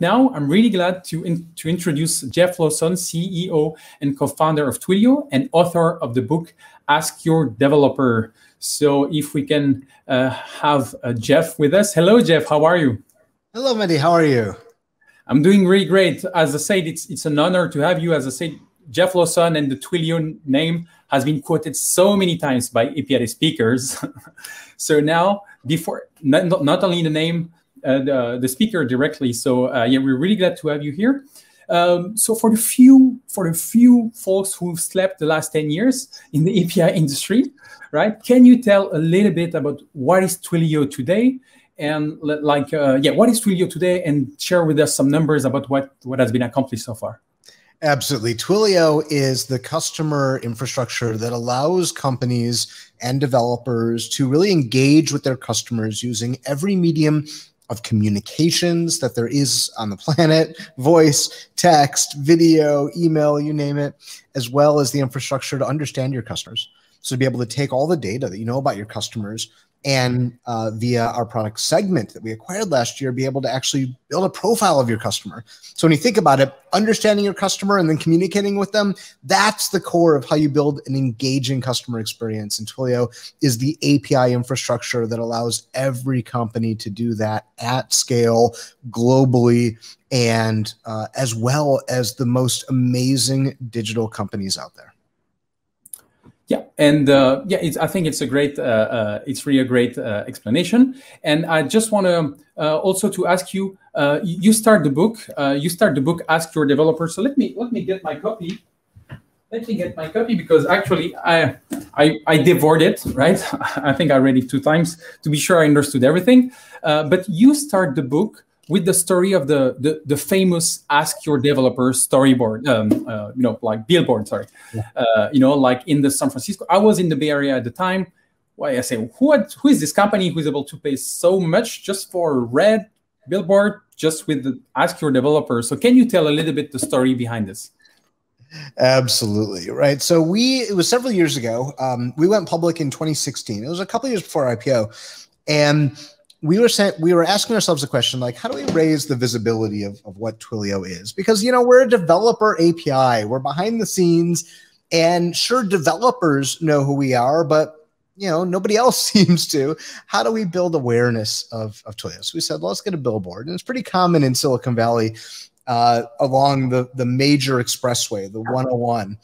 Now, I'm really glad to introduce Jeff Lawson, CEO and co-founder of Twilio and author of the book, Ask Your Developer. So if we can have Jeff with us. Hello, Jeff, how are you? Hello, Mehdi, how are you? I'm doing really great. As I said, it's an honor to have you. As I said, Jeff Lawson and the Twilio name has been quoted so many times by Apidays speakers. So now, before not only the name, the speaker directly. So yeah, we're really glad to have you here. So for the few folks who've slept the last 10 years in the API industry, right? Can you tell a little bit about what is Twilio today, and like yeah, what is Twilio today, and share with us some numbers about what has been accomplished so far? Absolutely. Twilio is the customer infrastructure that allows companies and developers to really engage with their customers using every medium of communications that there is on the planet, voice, text, video, email, you name it, as well as the infrastructure to understand your customers. So to be able to take all the data that you know about your customers and via our product Segment that we acquired last year, be able to actually build a profile of your customer. So when you think about it, understanding your customer and then communicating with them, that's the core of how you build an engaging customer experience. And Twilio is the API infrastructure that allows every company to do that at scale, globally, and as well as the most amazing digital companies out there. Yeah, and yeah, I think it's a great, it's really a great explanation. And I just want to also to ask you, you start the book, Ask Your Developer. So let me get my copy. Let me get my copy, because actually I devoured it, right? I think I read it 2 times to be sure I understood everything. But you start the book with the story of the famous Ask Your Developer storyboard, you know, like billboard, sorry. Yeah. You know, like in the San Francisco, I was in the Bay Area at the time. Why I say, who is this company who is able to pay so much just for a red billboard, just with the Ask Your Developer? So can you tell a little bit the story behind this? Absolutely, right. So it was several years ago. We went public in 2016. It was a couple of years before our IPO. And we were asking ourselves a question like, how do we raise the visibility of what Twilio is? Because, you know, we're a developer API. We're behind the scenes, and sure, developers know who we are, but, you know, nobody else seems to. How do we build awareness of Twilio? So we said, let's get a billboard. And it's pretty common in Silicon Valley along the major expressway, the 101.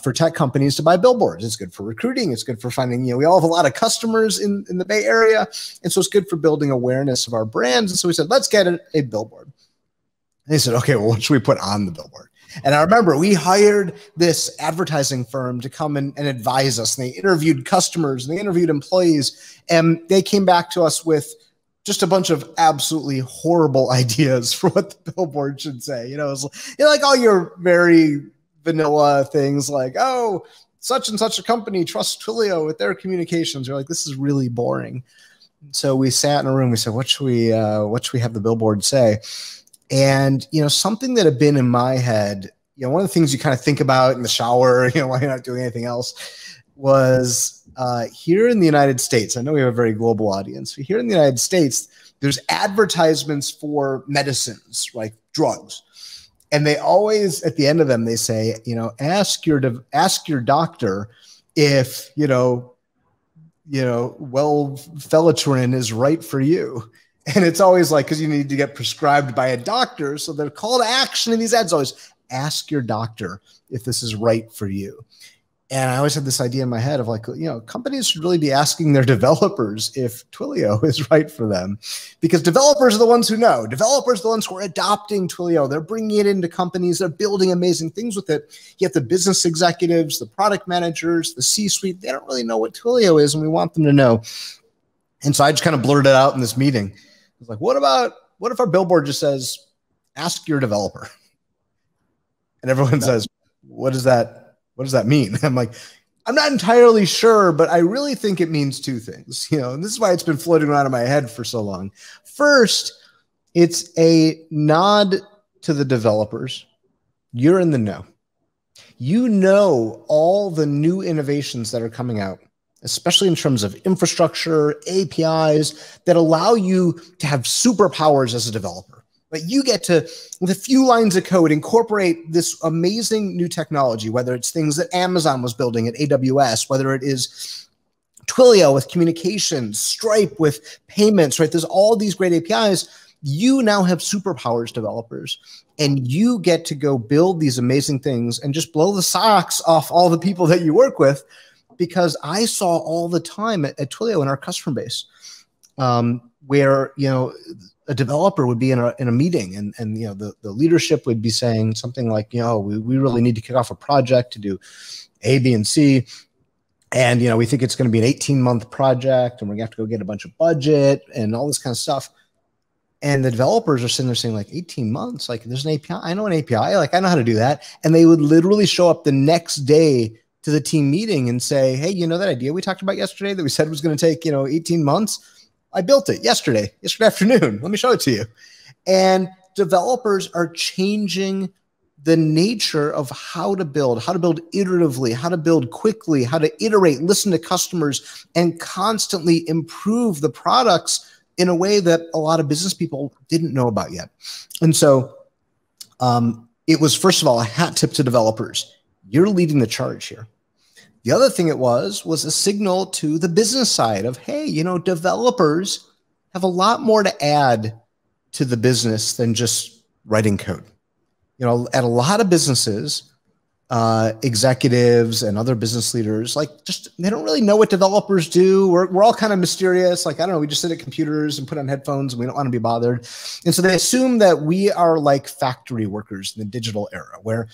For tech companies to buy billboards. It's good for recruiting. It's good for finding, you know, we all have a lot of customers in the Bay Area. And so it's good for building awareness of our brands. And so we said, let's get a billboard. And they said, okay, well, what should we put on the billboard? And I remember we hired this advertising firm to come and advise us. And they interviewed customers and they interviewed employees. And they came back to us with just a bunch of absolutely horrible ideas for what the billboard should say. You know, it was, you know, like all your very vanilla things like, oh, such and such a company trusts Twilio with their communications. We're like, this is really boring. So we sat in a room. We said, what should we have the billboard say? And, you know, something that had been in my head, you know, one of the things you kind of think about in the shower, you know, why you're not doing anything else, was here in the United States. I know we have a very global audience, but here in the United States, there's advertisements for medicines, like drugs. And they always, at the end of them, they say, you know, ask your doctor if, you know, well, Felatrin is right for you. And it's always like, because you need to get prescribed by a doctor. So the call to action in these ads always, ask your doctor if this is right for you. And I always had this idea in my head of like, you know, companies should really be asking their developers if Twilio is right for them, because developers are the ones who know. Developers are the ones who are adopting Twilio. They're bringing it into companies. They're building amazing things with it. Yet the business executives, the product managers, the C-suite, they don't really know what Twilio is, and we want them to know. And so I just kind of blurted out in this meeting. I was like, what if our billboard just says, ask your developer? And everyone says, what does that mean? I'm like, I'm not entirely sure, but I really think it means 2 things, you know, and this is why it's been floating around in my head for so long. First, it's a nod to the developers. You're in the know. You know all the new innovations that are coming out, especially in terms of infrastructure, APIs, that allow you to have superpowers as a developer. But you get to, with a few lines of code, incorporate this amazing new technology, whether it's things that Amazon was building at AWS, whether it is Twilio with communications, Stripe with payments, right? There's all these great APIs. You now have superpowers, developers, and you get to go build these amazing things and just blow the socks off all the people that you work with, because I saw all the time at Twilio in our customer base where, you know, a developer would be in a meeting and you know, the leadership would be saying something like, you know, we really need to kick off a project to do A, B, and C. And, you know, we think it's going to be an 18-month project and we're going to have to go get a bunch of budget and all this kind of stuff. And the developers are sitting there saying, like, 18 months? Like, there's an API. I know an API. Like, I know how to do that. And they would literally show up the next day to the team meeting and say, hey, you know that idea we talked about yesterday that we said was going to take, you know, 18 months? I built it yesterday afternoon. Let me show it to you. And developers are changing the nature of how to build iteratively, how to build quickly, how to iterate, listen to customers, and constantly improve the products in a way that a lot of business people didn't know about yet. And so it was, first of all, a hat tip to developers. You're leading the charge here. The other thing it was a signal to the business side of, hey, you know, developers have a lot more to add to the business than just writing code. You know, at a lot of businesses, executives and other business leaders, like, just, they don't really know what developers do. We're all kind of mysterious. Like, I don't know, we just sit at computers and put on headphones and we don't want to be bothered. And so they assume that we are like factory workers in the digital era, where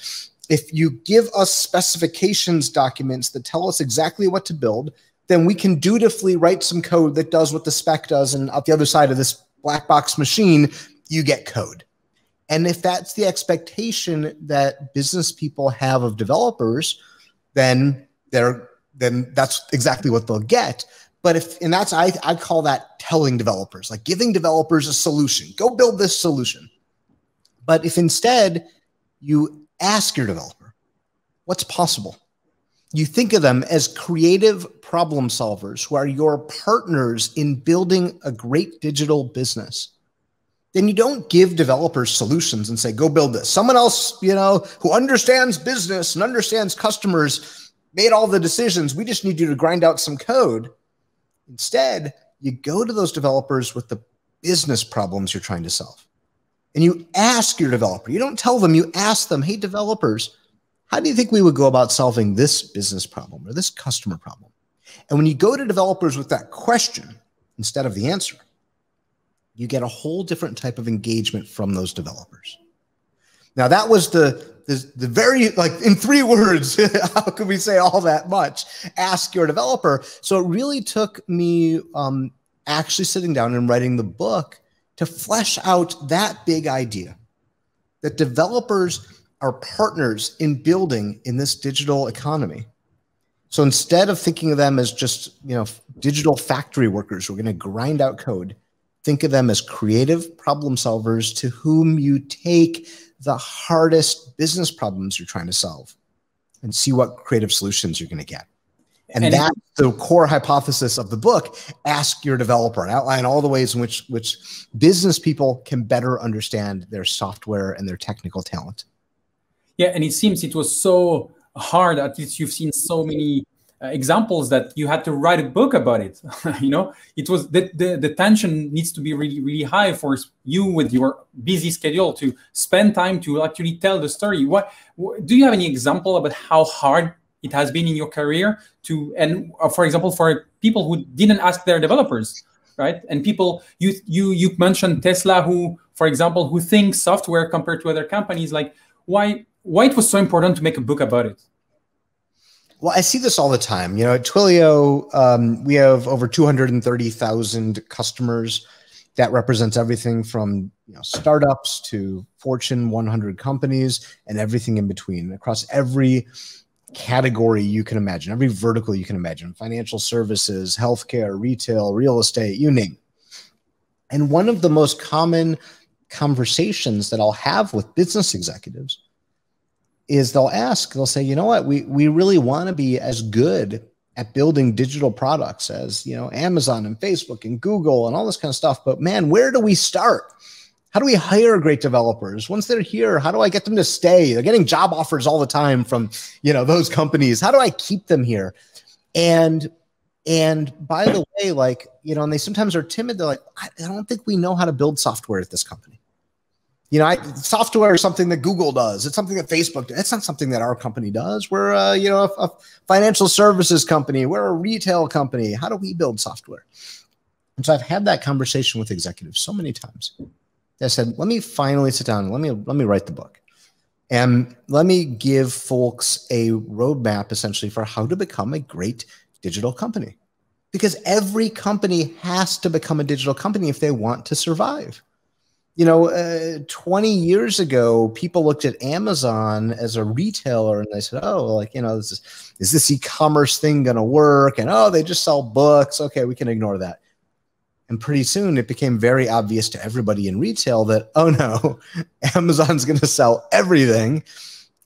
if you give us specifications documents that tell us exactly what to build, then we can dutifully write some code that does what the spec does, and out the other side of this black box machine, you get code. And if that's the expectation that business people have of developers, then that's exactly what they'll get. But if, and that's, I call that telling developers, like giving developers a solution. Go build this solution. But if instead you ask your developer what's possible, you think of them as creative problem solvers who are your partners in building a great digital business, then you don't give developers solutions and say, go build this. Someone else, you know, who understands business and understands customers made all the decisions. We just need you to grind out some code. Instead, you go to those developers with the business problems you're trying to solve. And you ask your developer, you don't tell them, you ask them, hey, developers, how do you think we would go about solving this business problem or this customer problem? And when you go to developers with that question instead of the answer, you get a whole different type of engagement from those developers. Now, that was the very, like, in 3 words, how could we say all that much? Ask your developer. So it really took me actually sitting down and writing the book to flesh out that big idea that developers are partners in building in this digital economy. So instead of thinking of them as just, you know, digital factory workers who are going to grind out code, think of them as creative problem solvers to whom you take the hardest business problems you're trying to solve and see what creative solutions you're going to get. And that's the core hypothesis of the book, Ask Your Developer, and outline all the ways in which business people can better understand their software and their technical talent. Yeah, and it seems it was so hard, at least you've seen so many examples, that you had to write a book about it. You know, it was the tension needs to be really, really high for you with your busy schedule to spend time to actually tell the story. What do you have any example about how hard it has been in your career to, and for example, for people who didn't ask their developers, right? And people, you mentioned Tesla, who, for example, who thinks software compared to other companies, like why it was so important to make a book about it? Well, I see this all the time. You know, at Twilio, we have over 230,000 customers. That represents everything from, you know, startups to Fortune 100 companies and everything in between, across every category you can imagine, every vertical you can imagine: financial services, healthcare, retail, real estate, you name it. And one of the most common conversations that I'll have with business executives is they'll say, you know what, we really want to be as good at building digital products as, you know, Amazon and Facebook and Google and all this kind of stuff, but man, where do we start? How do we hire great developers? Once they're here, how do I get them to stay? They're getting job offers all the time from, you know, those companies. How do I keep them here? And by the way, like, you know, and they sometimes are timid. They're like, I don't think we know how to build software at this company. You know, software is something that Google does. It's something that Facebook does. It's not something that our company does. We're, you know, a financial services company. We're a retail company. How do we build software? And so I've had that conversation with executives so many times. I said, let me finally sit down. Let me write the book. And let me give folks a roadmap, essentially, for how to become a great digital company. Because every company has to become a digital company if they want to survive. You know, 20 years ago, people looked at Amazon as a retailer and they said, oh, like, you know, is this e-commerce thing going to work? And, oh, they just sell books. Okay, we can ignore that. And pretty soon it became very obvious to everybody in retail that, oh, no, Amazon's going to sell everything.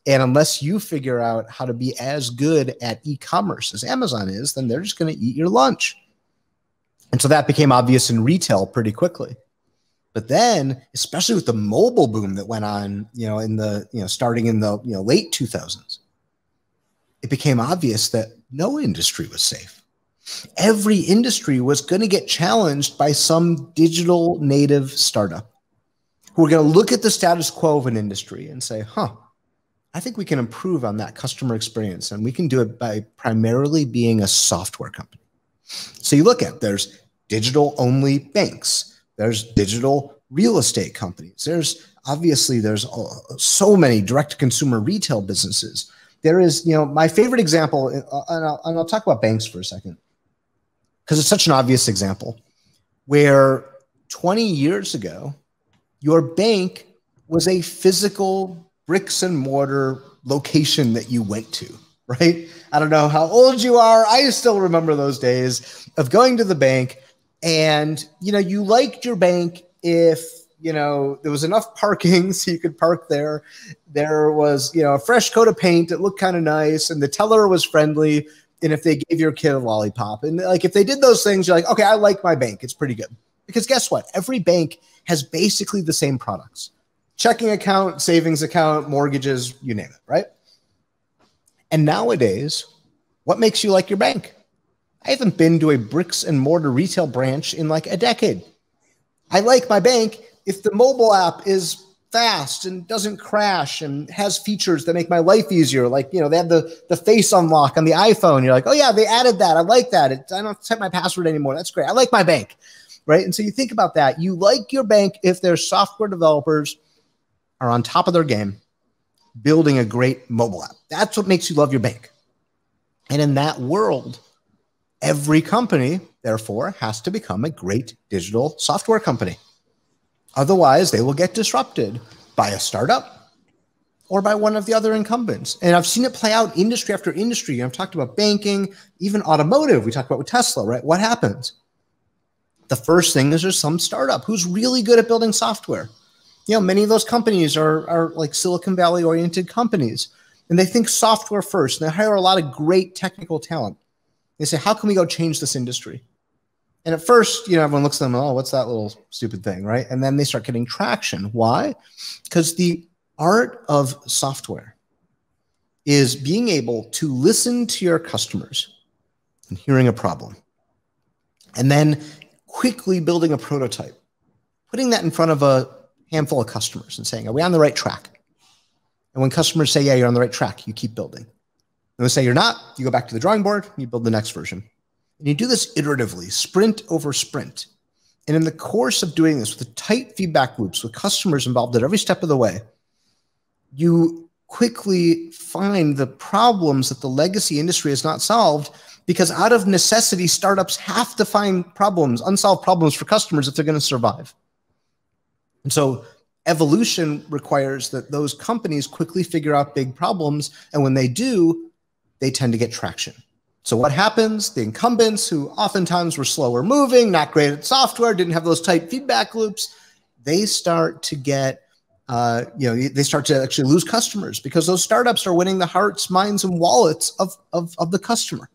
And unless you figure out how to be as good at e-commerce as Amazon is, then they're just going to eat your lunch. And so that became obvious in retail pretty quickly. But then, especially with the mobile boom that went on, you know, in the, you know, starting in the, you know, late 2000s, it became obvious that no industry was safe. Every industry was going to get challenged by some digital native startup who were going to look at the status quo of an industry and say, huh, I think we can improve on that customer experience. And we can do it by primarily being a software company. So you look at, there's digital only banks. There's digital real estate companies. There's obviously, there's so many direct-to-consumer retail businesses. There is, you know, my favorite example, and I'll talk about banks for a second, because it's such an obvious example, where 20 years ago, your bank was a physical bricks and mortar location that you went to, right? I don't know how old you are. I still remember those days of going to the bank. And, you know, you liked your bank if, you know, there was enough parking so you could park there. There was, you know, a fresh coat of paint that looked kind of nice, and the teller was friendly, and if they gave your kid a lollipop. And, like, if they did those things, you're like, okay, I like my bank. It's pretty good. Because guess what? Every bank has basically the same products. Checking account, savings account, mortgages, you name it, right? And nowadays, what makes you like your bank? I haven't been to a bricks and mortar retail branch in like a decade. I like my bank if the mobile app is fast and doesn't crash and has features that make my life easier. Like, you know, they have the face unlock on the iPhone. You're like, oh yeah, they added that. I like that. I don't have to type my password anymore. That's great. I like my bank, right? And so you think about that. You like your bank if their software developers are on top of their game, building a great mobile app. That's what makes you love your bank. And in that world, every company, therefore, has to become a great digital software company. Otherwise, they will get disrupted by a startup or by one of the other incumbents. And I've seen it play out industry after industry. I've talked about banking, even automotive. We talked about with Tesla, right? What happens? The first thing is there's some startup who's really good at building software. You know, many of those companies are like Silicon Valley-oriented companies, and they think software first, and they hire a lot of great technical talent. They say, how can we go change this industry? And at first, you know, everyone looks at them, oh, what's that little stupid thing, right? And then they start getting traction. Why? Because the art of software is being able to listen to your customers and hearing a problem, and then quickly building a prototype, putting that in front of a handful of customers and saying, are we on the right track? And when customers say, yeah, you're on the right track, you keep building. And they say you're not, you go back to the drawing board, you build the next version. And you do this iteratively, sprint over sprint. And in the course of doing this with tight feedback loops, with customers involved at every step of the way, you quickly find the problems that the legacy industry has not solved, because out of necessity, startups have to find problems, unsolved problems for customers if they're going to survive. And so evolution requires that those companies quickly figure out big problems. And when they do, they tend to get traction. So what happens? The incumbents, who oftentimes were slower moving, not great at software, didn't have those tight feedback loops, they start to get, you know, they start to actually lose customers, because those startups are winning the hearts, minds, and wallets of the customer.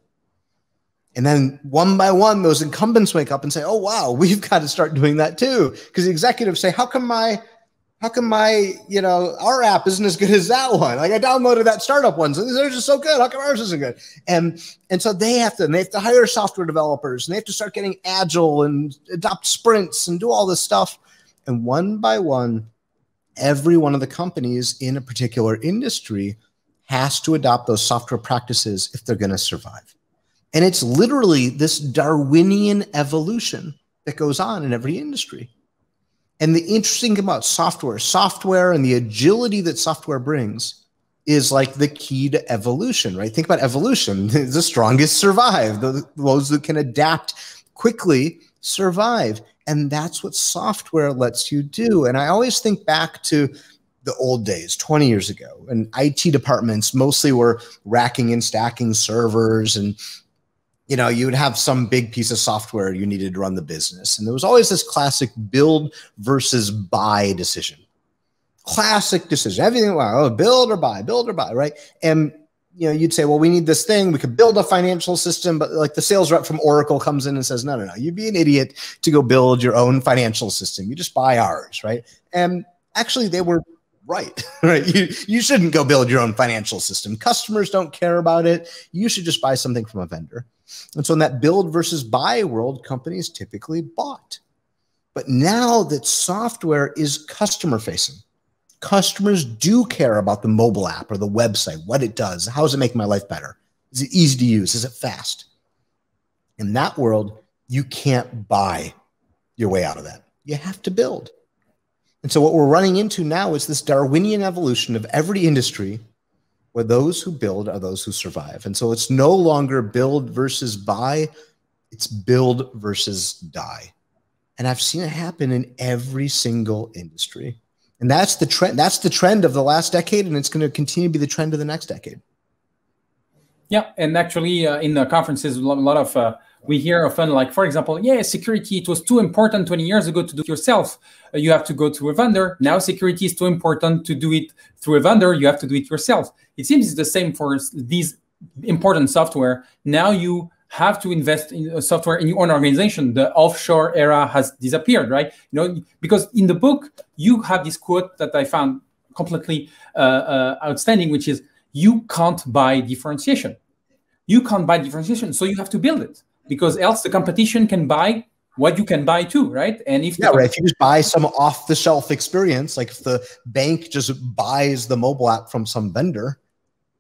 And then one by one, those incumbents wake up and say, oh, wow, we've got to start doing that too. Because the executives say, how come my, you know, our app isn't as good as that one? Like I downloaded that startup one, so they're just so good. How come ours isn't good? And so they have to hire software developers, and they have to start getting agile and adopt sprints and do all this stuff. And one by one, every one of the companies in a particular industry has to adopt those software practices if they're going to survive. And it's literally this Darwinian evolution that goes on in every industry. And the interesting thing about software and the agility that software brings is like the key to evolution, right? Think about evolution. The strongest survive. Those that can adapt quickly survive. And that's what software lets you do. And I always think back to the old days, 20 years ago, and IT departments mostly were racking and stacking servers, and you know, you would have some big piece of software you needed to run the business. And there was always this classic build versus buy decision. Classic decision. Everything, well, build or buy, right? And you know, you'd say, well, we need this thing. We could build a financial system, but like the sales rep from Oracle comes in and says, no, no, no, you'd be an idiot to go build your own financial system. You just buy ours, right? And actually they were right. You shouldn't go build your own financial system. Customers don't care about it. You should just buy something from a vendor. And so in that build versus buy world, companies typically bought. But now that software is customer facing, customers do care about the mobile app or the website, what it does. How does it make my life better? Is it easy to use? Is it fast? In that world, you can't buy your way out of that. You have to build. And so what we're running into now is this Darwinian evolution of every industry where those who build are those who survive. And so it's no longer build versus buy, it's build versus die. And I've seen it happen in every single industry. And that's the trend. That's the trend of the last decade, and it's going to continue to be the trend of the next decade. Yeah, and actually in the conferences, a lot of we hear often, like, for example, yeah, security, it was too important 20 years ago to do it yourself. You have to go to a vendor. Now security is too important to do it through a vendor. You have to do it yourself. It seems it's the same for these important software. Now you have to invest in software in your own organization. The offshore era has disappeared, right? You know, because in the book, you have this quote that I found completely outstanding, which is, you can't buy differentiation. You can't buy differentiation, so you have to build it. Because else the competition can buy what you can buy too, right? And if yeah, right. If you just buy some off-the-shelf experience, like if the bank just buys the mobile app from some vendor,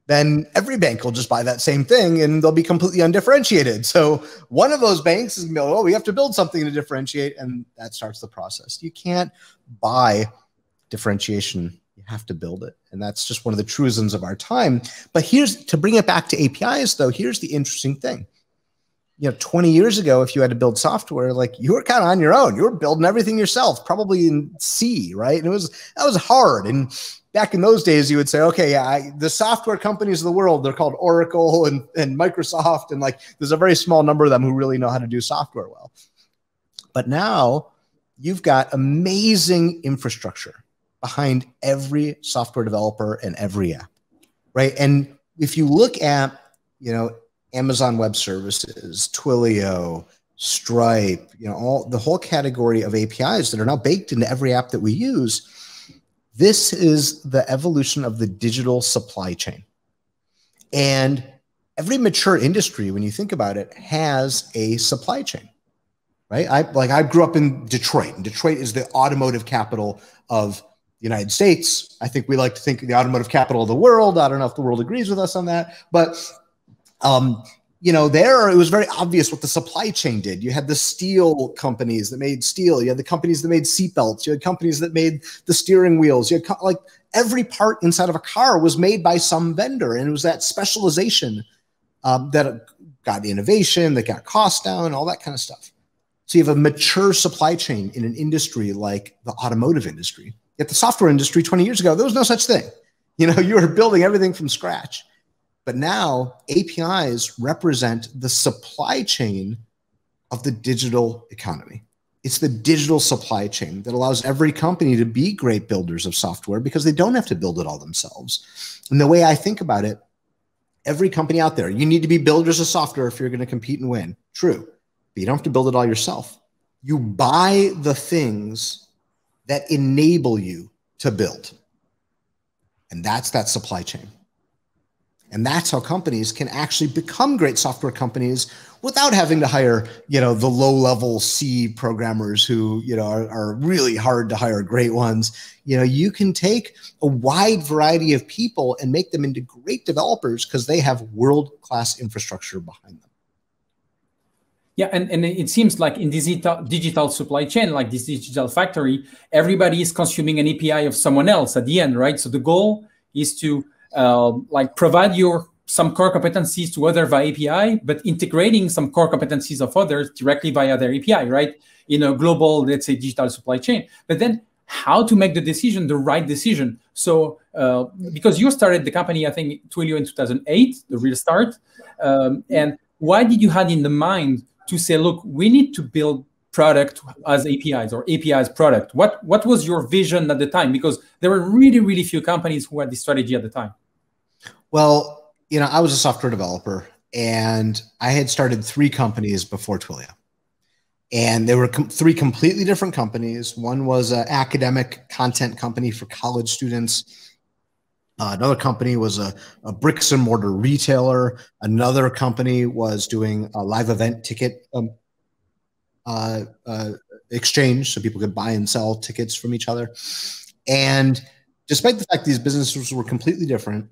then every bank will just buy that same thing and they'll be completely undifferentiated. So one of those banks is going to be, oh, we have to build something to differentiate, and that starts the process. You can't buy differentiation. You have to build it. And that's just one of the truisms of our time. But here's, to bring it back to APIs though, here's the interesting thing. You know, 20 years ago, if you had to build software, like you were kind of on your own. You were building everything yourself, probably in C, right? And that was hard. And back in those days, you would say, okay, yeah, the software companies of the world, they're called Oracle and Microsoft. And like, there's a very small number of them who really know how to do software well. But now you've got amazing infrastructure behind every software developer and every app, right? And if you look at, you know, Amazon Web Services, Twilio, Stripe, you know, the whole category of APIs that are now baked into every app that we use. This is the evolution of the digital supply chain. And every mature industry, when you think about it, has a supply chain, right? I grew up in Detroit, and Detroit is the automotive capital of the United States. I think we like to think of the automotive capital of the world. I don't know if the world agrees with us on that, but you know, there it was very obvious what the supply chain did. You had the steel companies that made steel. You had the companies that made seatbelts. You had companies that made the steering wheels. You had like every part inside of a car was made by some vendor, and it was that specialization that got innovation, that got costs down, all that kind of stuff. So you have a mature supply chain in an industry like the automotive industry. Yet the software industry 20 years ago, there was no such thing. You know, you were building everything from scratch. But now APIs represent the supply chain of the digital economy. It's the digital supply chain that allows every company to be great builders of software because they don't have to build it all themselves. And the way I think about it, every company out there. You need to be builders of software if you're going to compete and win. True. But you don't have to build it all yourself. You buy the things that enable you to build. And that's that supply chain. And that's how companies can actually become great software companies without having to hire, you know, the low-level C programmers who, you know, are really hard to hire great ones. You know, you can take a wide variety of people and make them into great developers because they have world-class infrastructure behind them. Yeah, and it seems like in digital supply chain, like this digital factory, everybody is consuming an API of someone else at the end, right? So the goal is to like provide some core competencies to others via API, but integrating some core competencies of others directly via their API, right? In a global, let's say, digital supply chain. But then how to make the decision, the right decision. So because you started the company, I think, Twilio in 2008, the real start. And why did you have in the mind to say, look, we need to build product as APIs or APIs product? What was your vision at the time? Because there were really, really few companies who had this strategy at the time. Well, you know, I was a software developer and I had started 3 companies before Twilio. And they were 3 completely different companies. One was an academic content company for college students. Another company was a bricks and mortar retailer. Another company was doing a live event ticket exchange, so people could buy and sell tickets from each other. And despite the fact these businesses were completely different,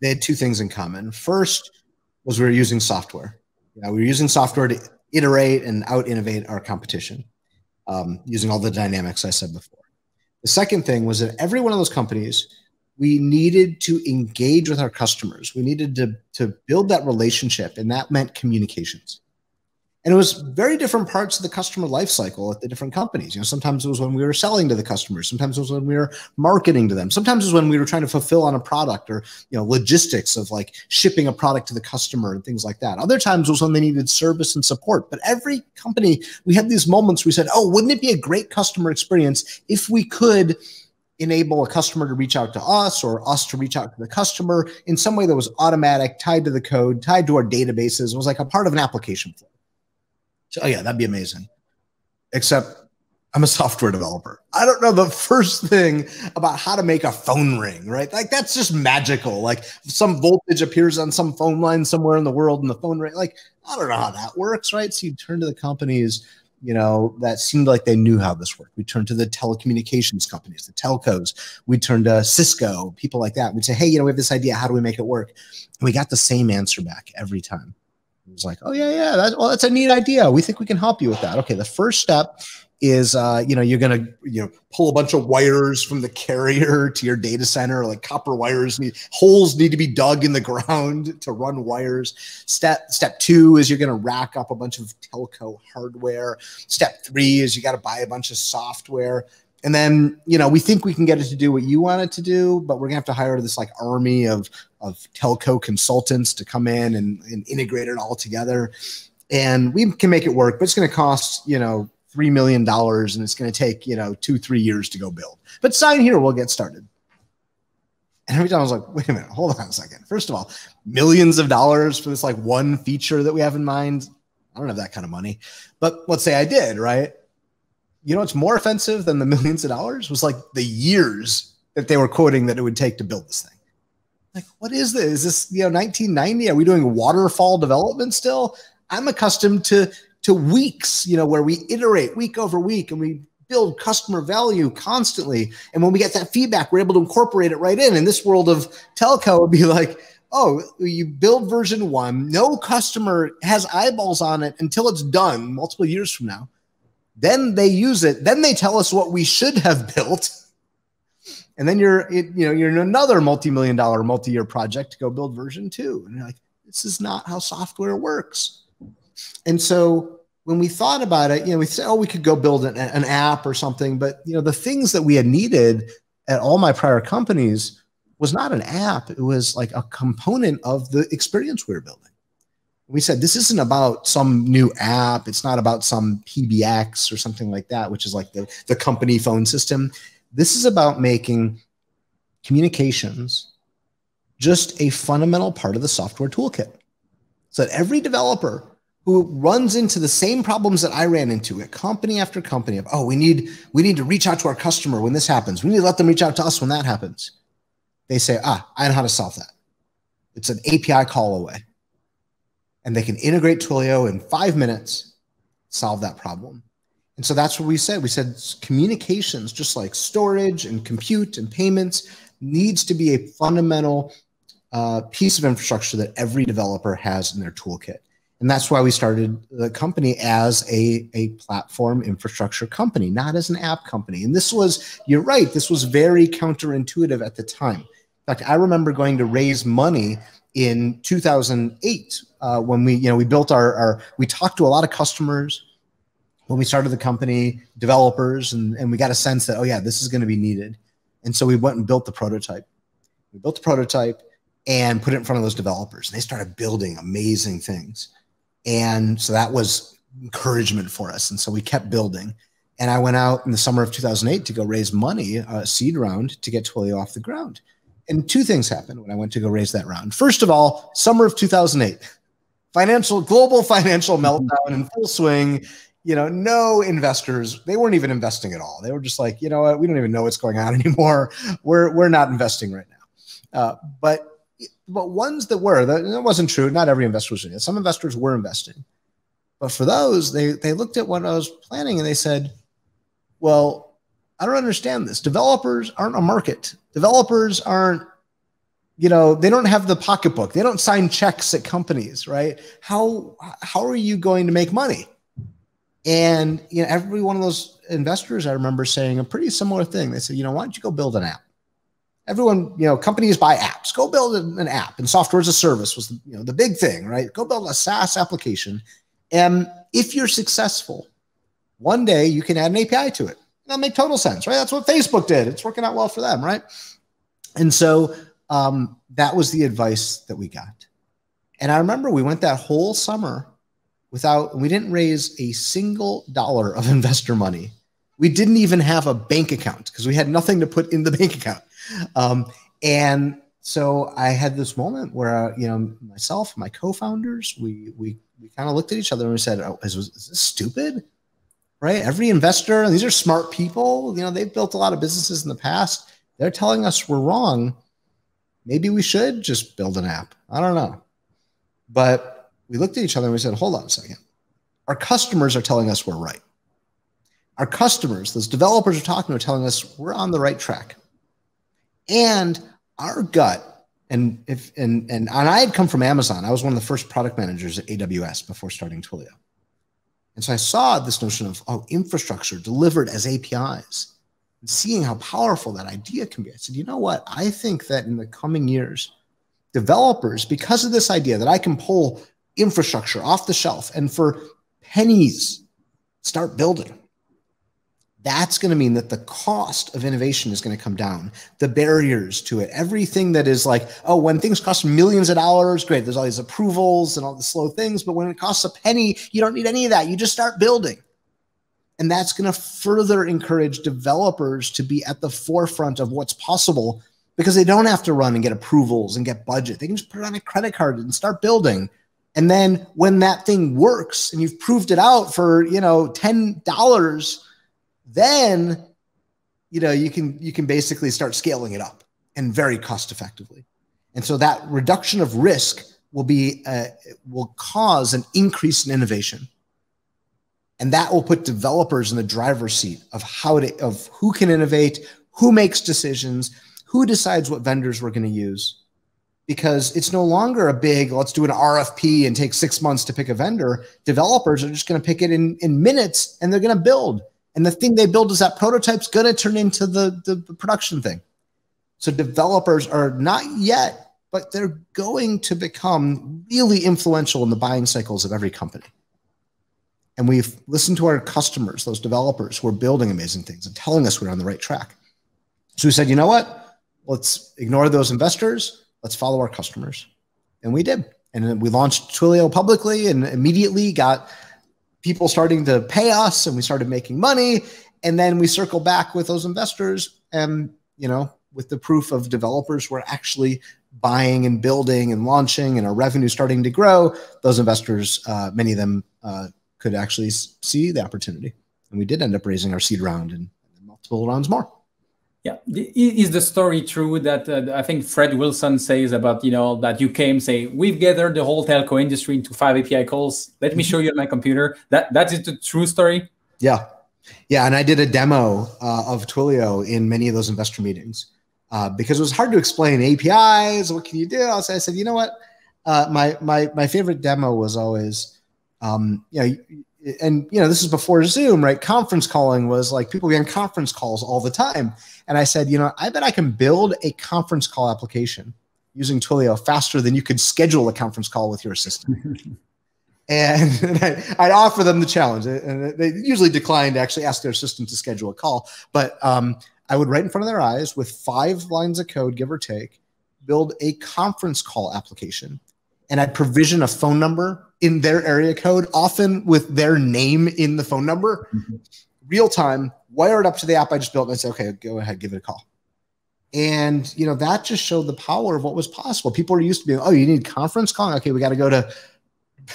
they had 2 things in common. First was we were using software. You know, we were using software to iterate and out-innovate our competition, using all the dynamics I said before. The second thing was that every one of those companies, we needed to engage with our customers. We needed to build that relationship, and that meant communications. And it was very different parts of the customer lifecycle at the different companies. You know, sometimes it was when we were selling to the customers. Sometimes it was when we were marketing to them. Sometimes it was when we were trying to fulfill on a product or, you know, logistics of like shipping a product to the customer and things like that. Other times it was when they needed service and support. But every company, we had these moments we said, oh, wouldn't it be a great customer experience if we could enable a customer to reach out to us or us to reach out to the customer in some way that was automatic, tied to the code, tied to our databases. It was like a part of an application flow. So, oh yeah, that'd be amazing. Except I'm a software developer. I don't know the first thing about how to make a phone ring, right? Like that's just magical. Like some voltage appears on some phone line somewhere in the world and the phone ring, like, I don't know how that works, right? So you turn to the companies, you know, that seemed like they knew how this worked. We turned to the telecommunications companies, the telcos. We turned to Cisco, people like that. We'd say, hey, you know, we have this idea. How do we make it work? And we got the same answer back every time. It was like, oh, yeah, well, that's a neat idea. We think we can help you with that. Okay, the first step is, you know, you're going to, you know, pull a bunch of wires from the carrier to your data center, like copper wires. Holes need to be dug in the ground to run wires. Step 2 is you're going to rack up a bunch of telco hardware. Step 3 is you got to buy a bunch of software. And then, you know, we think we can get it to do what you want it to do, but we're going to have to hire this like army of telco consultants to come in and integrate it all together. And we can make it work, but it's going to cost, you know, $3 million and it's going to take, you know, 2-3 years to go build. But sign here, we'll get started. And every time I was like, wait a minute, hold on a second. First of all, millions of dollars for this like one feature that we have in mind. I don't have that kind of money, but let's say I did, right? You know what's more offensive than the millions of dollars was like the years that they were quoting that it would take to build this thing. Like, what is this? Is this, you know, 1990? Are we doing waterfall development still? I'm accustomed to weeks, you know, where we iterate week over week and we build customer value constantly. And when we get that feedback, we're able to incorporate it right in. In this world of telco, it'd be like, oh, you build version 1, no customer has eyeballs on it until it's done multiple years from now. Then they use it. Then they tell us what we should have built. And then you're in another multi-million-dollar, multi-year project to go build version 2. And you're like, this is not how software works. And so when we thought about it, you know, we said, oh, we could go build an app or something. But, you know, the things that we had needed at all my prior companies was not an app. It was like a component of the experience we were building. We said, this isn't about some new app. It's not about some PBX or something like that, which is like the company phone system. This is about making communications just a fundamental part of the software toolkit. So that every developer who runs into the same problems that I ran into at company after company of, oh, we need to reach out to our customer when this happens. We need to let them reach out to us when that happens. They say, ah, I know how to solve that. It's an API call away. And they can integrate Twilio in 5 minutes, solve that problem. And so that's what we said. We said communications, just like storage and compute and payments, needs to be a fundamental piece of infrastructure that every developer has in their toolkit. And that's why we started the company as a platform infrastructure company, not as an app company. And this was, you're right, this was very counterintuitive at the time. In fact, I remember going to raise money in 2008 when we built our we talked to a lot of customers when we started the company, developers, and we got a sense that, oh yeah, this is going to be needed. And so we went and built the prototype. We built the prototype and put it in front of those developers. And they started building amazing things. And so that was encouragement for us. And so we kept building. And I went out in the summer of 2008 to go raise money, a seed round, to get Twilio off the ground. And two things happened when I went to go raise that round. First of all, summer of 2008, global financial meltdown in full swing. You know, no investors, they weren't even investing at all. They were just like, you know what, we don't even know what's going on anymore. We're not investing right now. But ones that were, that wasn't true. Not every investor was doing it. Some investors were investing. But for those, they looked at what I was planning and they said, well, I don't understand this. Developers aren't a market. Developers aren't, you know, they don't have the pocketbook. They don't sign checks at companies, right? How are you going to make money? And you know, every one of those investors, I remember saying a pretty similar thing. They said, you know, why don't you go build an app? Everyone, you know, companies buy apps. Go build an app. And software as a service was, you know, the big thing, right? Go build a SaaS application. And if you're successful, one day you can add an API to it. That'll make total sense, right? That's what Facebook did. It's working out well for them, right? And so that was the advice that we got. And I remember we went that whole summer we didn't raise a single dollar of investor money. We didn't even have a bank account because we had nothing to put in the bank account. And so I had this moment where, you know, myself, my co-founders, we kind of looked at each other and we said, oh, is this stupid? Right? Every investor, and these are smart people, you know, they've built a lot of businesses in the past. They're telling us we're wrong. Maybe we should just build an app. I don't know. But we looked at each other and we said, hold on a second. Our customers are telling us we're right. Our customers, those developers are talking to, are telling us we're on the right track. And our gut, and I had come from Amazon. I was one of the first product managers at AWS before starting Twilio. And so I saw this notion of, oh, infrastructure delivered as APIs, and seeing how powerful that idea can be. I said, you know what? I think that in the coming years, developers, because of this idea that I can pull infrastructure off the shelf and for pennies start building, that's going to mean that the cost of innovation is going to come down, the barriers to it, everything that is like, oh, when things cost millions of dollars, great, there's all these approvals and all the slow things, but when it costs a penny, you don't need any of that. You just start building. And that's going to further encourage developers to be at the forefront of what's possible because they don't have to run and get approvals and get budget. They can just put it on a credit card and start building. And then when that thing works and you've proved it out for, you know, $10, then, you know, you can basically start scaling it up and very cost effectively. And so that reduction of risk will cause an increase in innovation. And that will put developers in the driver's seat of who can innovate, who makes decisions, who decides what vendors we're going to use. Because it's no longer a big, let's do an RFP and take 6 months to pick a vendor. Developers are just going to pick it in minutes and they're going to build. And the thing they build is that prototype's going to turn into the production thing. So developers are not yet, but they're going to become really influential in the buying cycles of every company. And we've listened to our customers, those developers who are building amazing things and telling us we're on the right track. So we said, you know what? Let's ignore those investors. Let's follow our customers. And we did. And then we launched Twilio publicly and immediately got people starting to pay us and we started making money. And then we circled back with those investors and, you know, with the proof of developers were actually buying and building and launching and our revenue starting to grow, those investors, many of them could actually see the opportunity. And we did end up raising our seed round and multiple rounds more. Yeah. Is the story true that I think Fred Wilson says about, you know, that you came say, we've gathered the whole telco industry into 5 API calls. Let me show you on my computer. That's a true story. Yeah. Yeah. And I did a demo of Twilio in many of those investor meetings because it was hard to explain APIs. What can you do? I said, you know what? My favorite demo was always, you know, and, you know, this is before Zoom, right? Conference calling was like people getting conference calls all the time. And I said, you know, I bet I can build a conference call application using Twilio faster than you could schedule a conference call with your assistant. And I'd offer them the challenge. And they usually declined to actually ask their assistant to schedule a call. But I would right in front of their eyes with 5 lines of code, give or take, build a conference call application. And I'd provision a phone number in their area code, often with their name in the phone number, real time, wired up to the app I just built, and I said, okay, go ahead, give it a call. And you know, that just showed the power of what was possible. People were used to being, oh, you need conference calling? Okay, we got to go to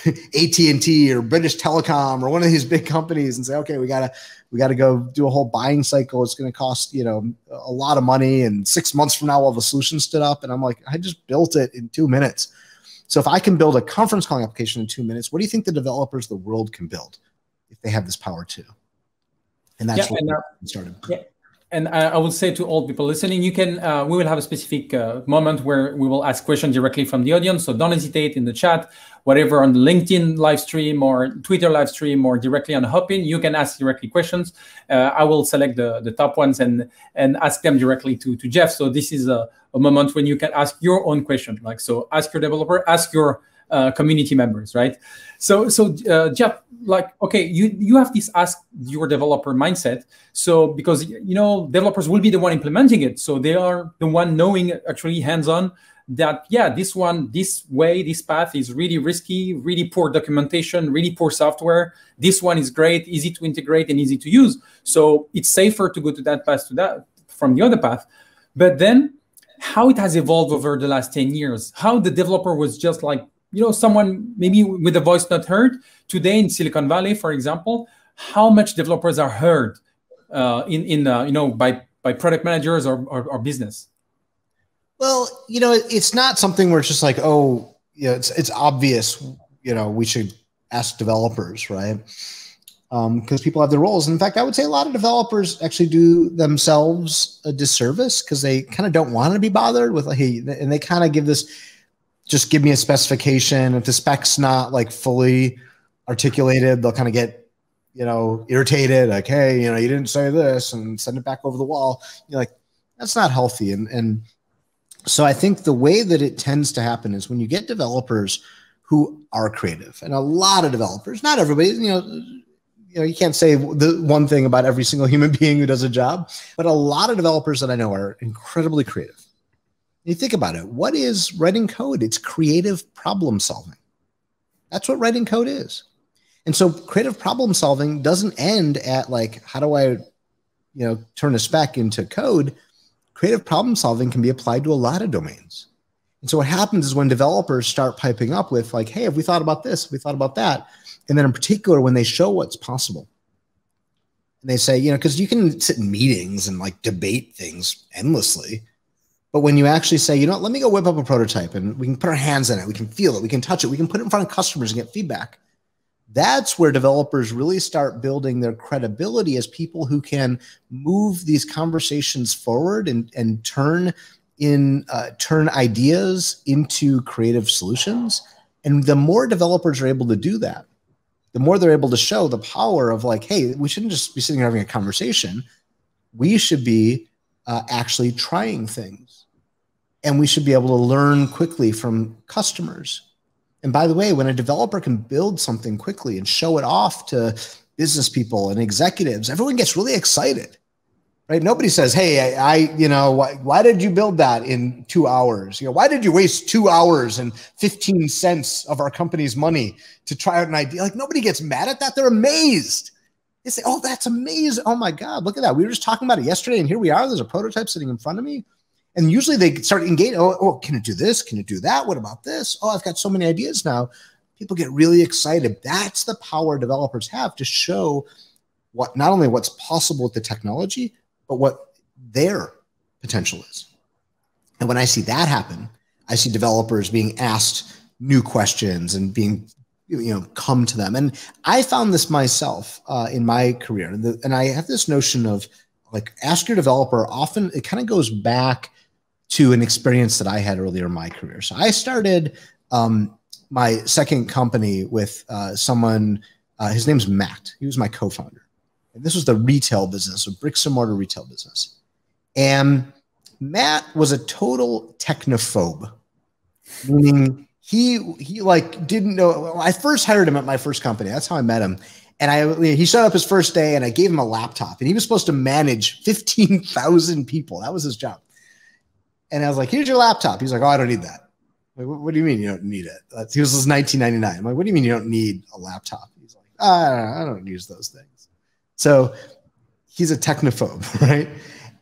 AT&T or British Telecom or one of these big companies and say, okay, we got to go do a whole buying cycle. It's going to cost, you know, a lot of money. And 6 months from now, all the solutions stood up. And I'm like, I just built it in 2 minutes. So if I can build a conference calling application in 2 minutes, what do you think the developers of the world can build if they have this power too? And that's what we started. Yeah. And I will say to all people listening, you can, we will have a specific moment where we will ask questions directly from the audience. So don't hesitate in the chat, whatever on the LinkedIn live stream or Twitter live stream or directly on Hopin, you can ask directly questions. I will select the top ones and ask them directly to Jeff. So this is a moment when you can ask your own question. Like, so ask your developer, ask your community members, right? So Jeff, like, okay, you have this ask your developer mindset. So because, you know, developers will be the one implementing it. So they are the one knowing actually hands-on that, yeah, this path is really risky, really poor documentation, really poor software. This one is great, easy to integrate and easy to use. So it's safer to go to that path from the other path. But then how it has evolved over the last 10 years, how the developer was just like, you know, someone maybe with a voice not heard. Today in Silicon Valley, for example, how much developers are heard you know, by product managers or business? Well, you know, it's not something where it's just like, oh, you know, it's obvious, you know, we should ask developers, right? Because people have their roles. And in fact, I would say a lot of developers actually do themselves a disservice because they kind of don't want to be bothered with, like, hey, and they kind of give this, just give me a specification. If the spec's not like fully articulated, they'll kind of get, you know, irritated. Like, hey, you know, you didn't say this, and send it back over the wall. You're like, that's not healthy. And so I think the way that it tends to happen is when you get developers who are creative, and a lot of developers, not everybody, you know, you can't say the one thing about every single human being who does a job, but a lot of developers that I know are incredibly creative. You think about it, what is writing code? It's creative problem solving. That's what writing code is. And so creative problem solving doesn't end at like, how do I, you know, turn a spec into code? Creative problem solving can be applied to a lot of domains. And so what happens is when developers start piping up with like, hey, have we thought about this? Have we thought about that? And then in particular, when they show what's possible, and they say, you know, because you can sit in meetings and like debate things endlessly. But when you actually say, you know what, let me go whip up a prototype and we can put our hands in it, we can feel it, we can touch it, we can put it in front of customers and get feedback. That's where developers really start building their credibility as people who can move these conversations forward and turn ideas into creative solutions. And the more developers are able to do that, the more they're able to show the power of like, hey, we shouldn't just be sitting here having a conversation. We should be actually trying things. And we should be able to learn quickly from customers. And by the way, when a developer can build something quickly and show it off to business people and executives, everyone gets really excited, right? Nobody says, hey, you know, why did you build that in 2 hours? You know, why did you waste 2 hours and 15 cents of our company's money to try out an idea? Like, nobody gets mad at that. They're amazed. They say, oh, that's amazing. Oh my God, look at that. We were just talking about it yesterday and here we are. There's a prototype sitting in front of me. And usually they start engaging. Oh, can it do this? Can it do that? What about this? Oh, I've got so many ideas now. People get really excited. That's the power developers have to show what not only what's possible with the technology, but what their potential is. And when I see that happen, I see developers being asked new questions and being, you know, come to them. And I found this myself in my career. And I have this notion of like, ask your developer. Often it kind of goes back to an experience that I had earlier in my career. So I started my second company with someone, his name's Matt. He was my co-founder. And this was the retail business, a bricks and mortar retail business. And Matt was a total technophobe, meaning he like didn't know. I first hired him at my first company. That's how I met him. And he showed up his first day and I gave him a laptop and he was supposed to manage 15,000 people. That was his job. And I was like, here's your laptop. He's like, oh, I don't need that. Like, what do you mean you don't need it? He was 1999. I'm like, what do you mean you don't need a laptop? He's like, I don't use those things. So he's a technophobe, right?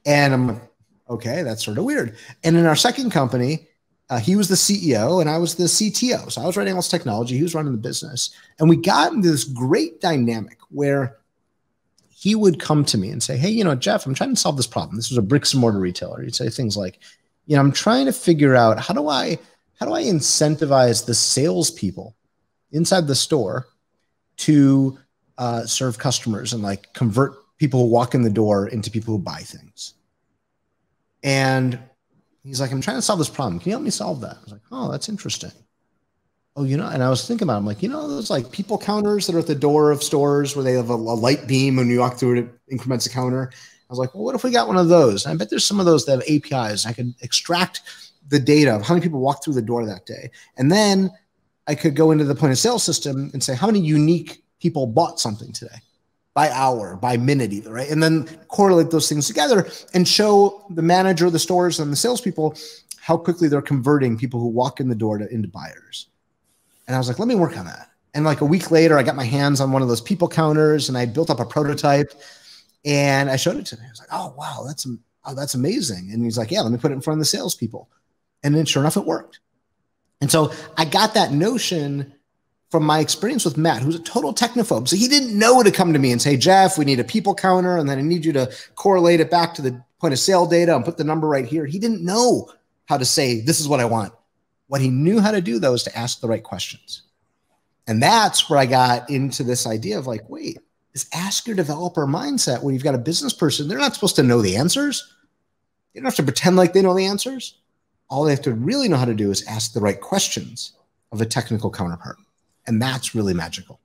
And I'm like, okay, that's sort of weird. And in our second company, he was the CEO and I was the CTO. So I was running all this technology. He was running the business. And we got into this great dynamic where he would come to me and say, hey, you know, Jeff, I'm trying to solve this problem. This was a bricks and mortar retailer. He'd say things like, you know, I'm trying to figure out how do I incentivize the salespeople inside the store to serve customers and like convert people who walk in the door into people who buy things? And he's like, I'm trying to solve this problem. Can you help me solve that? I was like, oh, that's interesting. Oh, you know, and I was thinking about it. I'm like, you know, those like people counters that are at the door of stores where they have a light beam when you walk through it, it increments the counter. I was like, well, what if we got one of those? And I bet there's some of those that have APIs. I could extract the data of how many people walked through the door that day. And then I could go into the point of sale system and say, how many unique people bought something today? By hour, by minute either, right? And then correlate those things together and show the manager of the stores and the salespeople how quickly they're converting people who walk in the door into buyers. And I was like, let me work on that. And like a week later, I got my hands on one of those people counters and I built up a prototype and I showed it to him. I was like, oh, wow, that's amazing. And he's like, yeah, let me put it in front of the salespeople. And then sure enough, it worked. And so I got that notion from my experience with Matt, who's a total technophobe. So he didn't know to come to me and say, Jeff, we need a people counter, and then I need you to correlate it back to the point of sale data and put the number right here. He didn't know how to say, this is what I want. What he knew how to do, though, is to ask the right questions. And that's where I got into this idea of like, wait, this ask your developer mindset where you've got a business person. They're not supposed to know the answers. They don't have to pretend like they know the answers. All they have to really know how to do is ask the right questions of a technical counterpart. And that's really magical.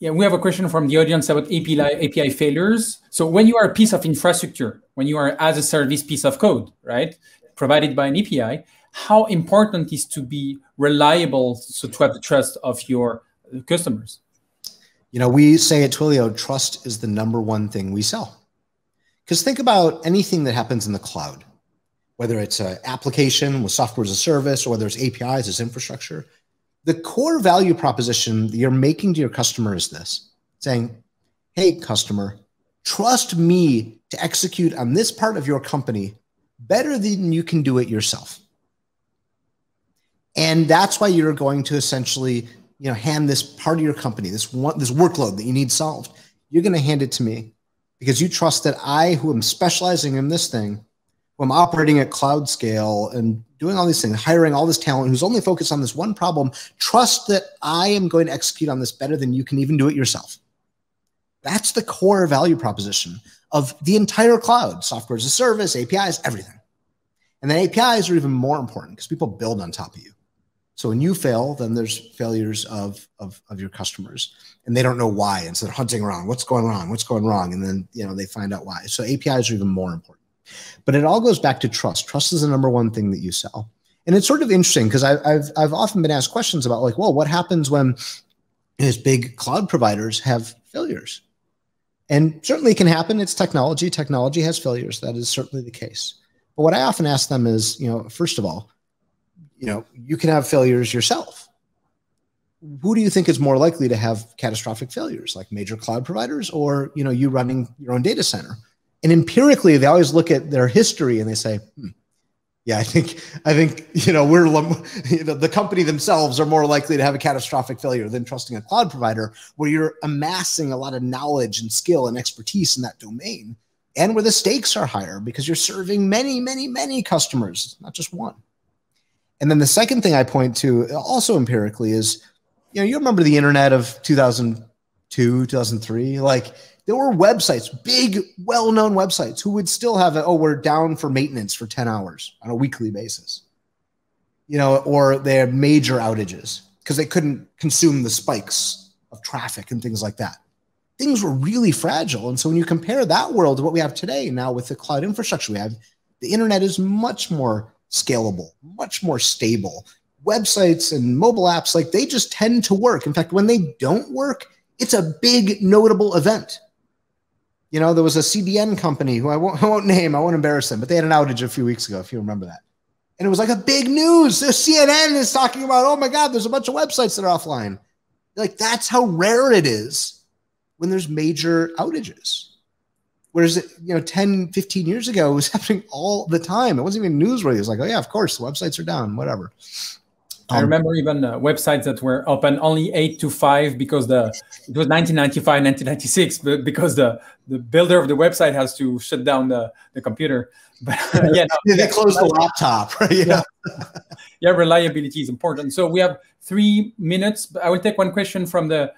Yeah, we have a question from the audience about API failures. So when you are a piece of infrastructure, when you are as a service piece of code, right, provided by an API, how important is to be reliable so to have the trust of your customers? You know, we say at Twilio, trust is the #1 thing we sell. Because think about anything that happens in the cloud, whether it's an application with software as a service or whether it's APIs as infrastructure. The core value proposition that you're making to your customer is this, saying, hey, customer, trust me to execute on this part of your company better than you can do it yourself. And that's why you're going to essentially, you know, hand this part of your company, this workload that you need solved. You're going to hand it to me because you trust that I, who am specializing in this thing, who am operating at cloud scale and doing all these things, hiring all this talent who's only focused on this one problem, trust that I am going to execute on this better than you can even do it yourself. That's the core value proposition of the entire cloud, software as a service, APIs, everything. And then APIs are even more important because people build on top of you. So when you fail, then there's failures of your customers and they don't know why. And so they're hunting around, what's going wrong? What's going wrong? And then, you know, they find out why. So APIs are even more important. But it all goes back to trust. Trust is the #1 thing that you sell. And it's sort of interesting because I've often been asked questions about like, well, what happens when these big cloud providers have failures? And certainly it can happen. It's technology. Technology has failures. That is certainly the case. But what I often ask them is, you know, first of all, you know, you can have failures yourself. Who do you think is more likely to have catastrophic failures, like major cloud providers or, you know, you running your own data center? And empirically, they always look at their history and they say, Yeah, I think the company themselves are more likely to have a catastrophic failure than trusting a cloud provider where you're amassing a lot of knowledge and skill and expertise in that domain, and where the stakes are higher because you're serving many, many, many customers, not just one. And then the second thing I point to also empirically is, you remember the internet of 2002, 2003, like there were websites, big, well-known websites who would still have, we're down for maintenance for 10 hours on a weekly basis, or they had major outages because they couldn't consume the spikes of traffic and things like that. Things were really fragile. And so when you compare that world to what we have today now with the cloud infrastructure we have, the internet is much more scalable, much more stable. Websites and mobile apps, like they just tend to work. In fact, when they don't work, it's a big notable event. There was a CDN company who I won't name, I won't embarrass them, but they had an outage a few weeks ago, if you remember that. And it was like a big news. The CNN is talking about, oh my God, there's a bunch of websites that are offline. Like that's how rare it is when there's major outages. Whereas, 10, 15 years ago, it was happening all the time. It wasn't even newsworthy. It was like, oh yeah, of course, the websites are down, whatever. I remember even websites that were open only 8 to 5 because it was 1995, 1996, but because the builder of the website has to shut down the computer. But they closed the laptop. Right? Yeah, reliability is important. So we have 3 minutes. I will take one question from the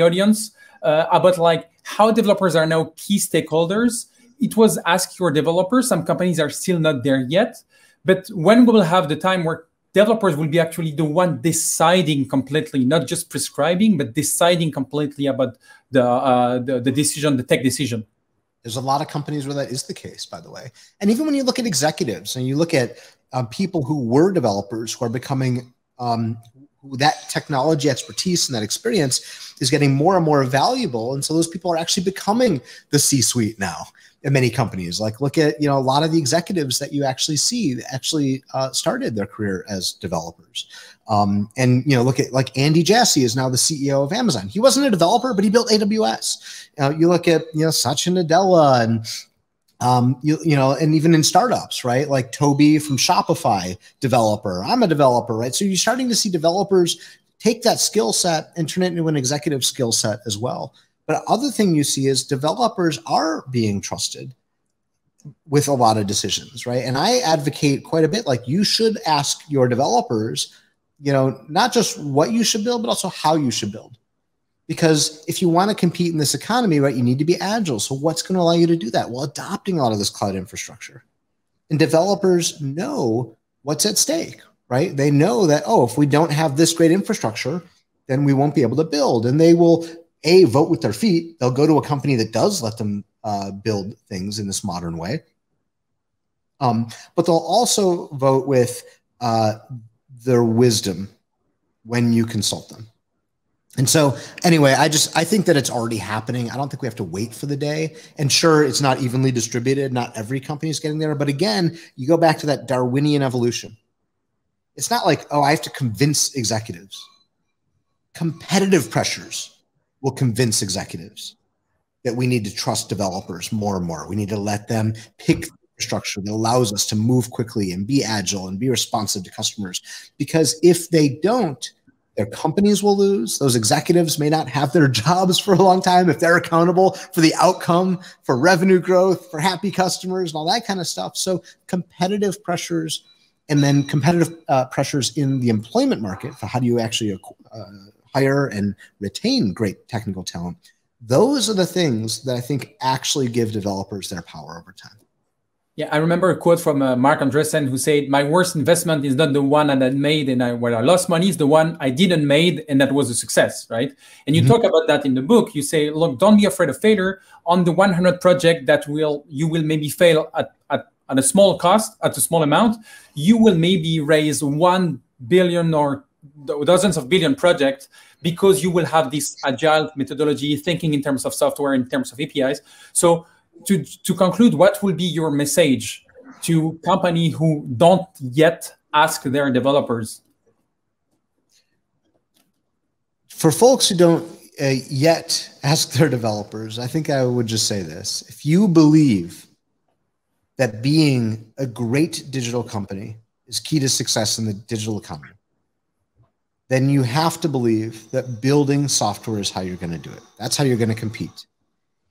audience about how developers are now key stakeholders. It was Ask Your Developer. Some companies are still not there yet, but when we will have the time where developers will be actually the one deciding completely, not just prescribing, but deciding completely about the decision, the tech decision. There's a lot of companies where that is the case, by the way. And even when you look at executives and you look at people who were developers who are becoming, that technology expertise and that experience is getting more and more valuable. And so those people are actually becoming the C-suite now. In many companies, like look at a lot of the executives that you actually see started their career as developers, and look at Andy Jassy is now the CEO of Amazon. He wasn't a developer, but he built AWS. You look at Sachin Nadella and and even in startups, right? Like Toby from Shopify, developer. I'm a developer, right? So you're starting to see developers take that skill set and turn it into an executive skill set as well. But other thing you see is developers are being trusted with a lot of decisions, right? And I advocate quite a bit, you should ask your developers, not just what you should build, but also how you should build. Because if you want to compete in this economy, right, you need to be agile. So what's going to allow you to do that? Well, adopting a lot of this cloud infrastructure. And developers know what's at stake, right? They know that, oh, if we don't have this great infrastructure, then we won't be able to build. And they will... A, vote with their feet. They'll go to a company that does let them build things in this modern way. But they'll also vote with their wisdom when you consult them. And so anyway, I think that it's already happening. I don't think we have to wait for the day. And sure, it's not evenly distributed. Not every company is getting there. But again, you go back to that Darwinian evolution. It's not like, oh, I have to convince executives. Competitive pressures will convince executives that we need to trust developers more and more. We need to let them pick the infrastructure that allows us to move quickly and be agile and be responsive to customers. Because if they don't, their companies will lose. Those executives may not have their jobs for a long time if they're accountable for the outcome, for revenue growth, for happy customers and all that kind of stuff. So competitive pressures, and then competitive pressures in the employment market for how do you actually hire and retain great technical talent. Those are the things that I think actually give developers their power over time. Yeah, I remember a quote from Mark Andreessen who said, my worst investment is not the one that I made and where I lost money, is the one I didn't made and that was a success, right? And you talk about that in the book. You say, look, don't be afraid of failure. On the 100 project that you will maybe fail at a small cost, at a small amount, you will maybe raise 1 billion or dozens of billion projects because you will have this agile methodology, thinking in terms of software, in terms of APIs. So to conclude, what will be your message to companies who don't yet ask their developers? For folks who don't yet ask their developers, I think I would just say this. If you believe that being a great digital company is key to success in the digital economy, then you have to believe that building software is how you're going to do it. That's how you're going to compete.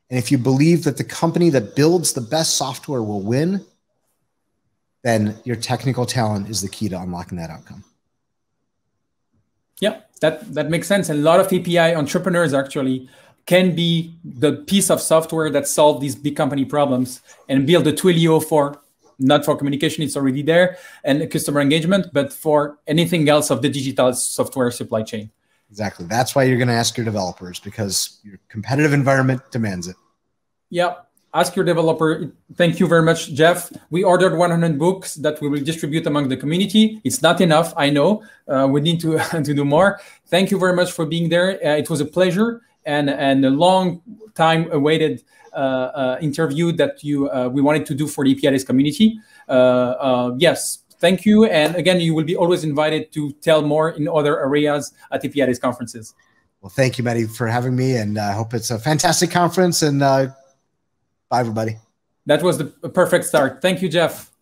And if you believe that the company that builds the best software will win, then your technical talent is the key to unlocking that outcome. Yeah, that makes sense. And a lot of API entrepreneurs actually can be the piece of software that solves these big company problems and build a Twilio for, not for communication, it's already there, and customer engagement, but for anything else of the digital software supply chain. Exactly. That's why you're going to ask your developers, because your competitive environment demands it. Yeah. Ask Your Developer. Thank you very much, Jeff. We ordered 100 books that we will distribute among the community. It's not enough, I know. We need to do more. Thank you very much for being there. It was a pleasure and a long time awaited interview that you we wanted to do for the Apidays community. Yes, thank you. And again, you will be always invited to tell more in other areas at Apidays conferences. Well, thank you, Mehdi, for having me, and I hope it's a fantastic conference. And bye, everybody. That was the perfect start. Thank you, Jeff.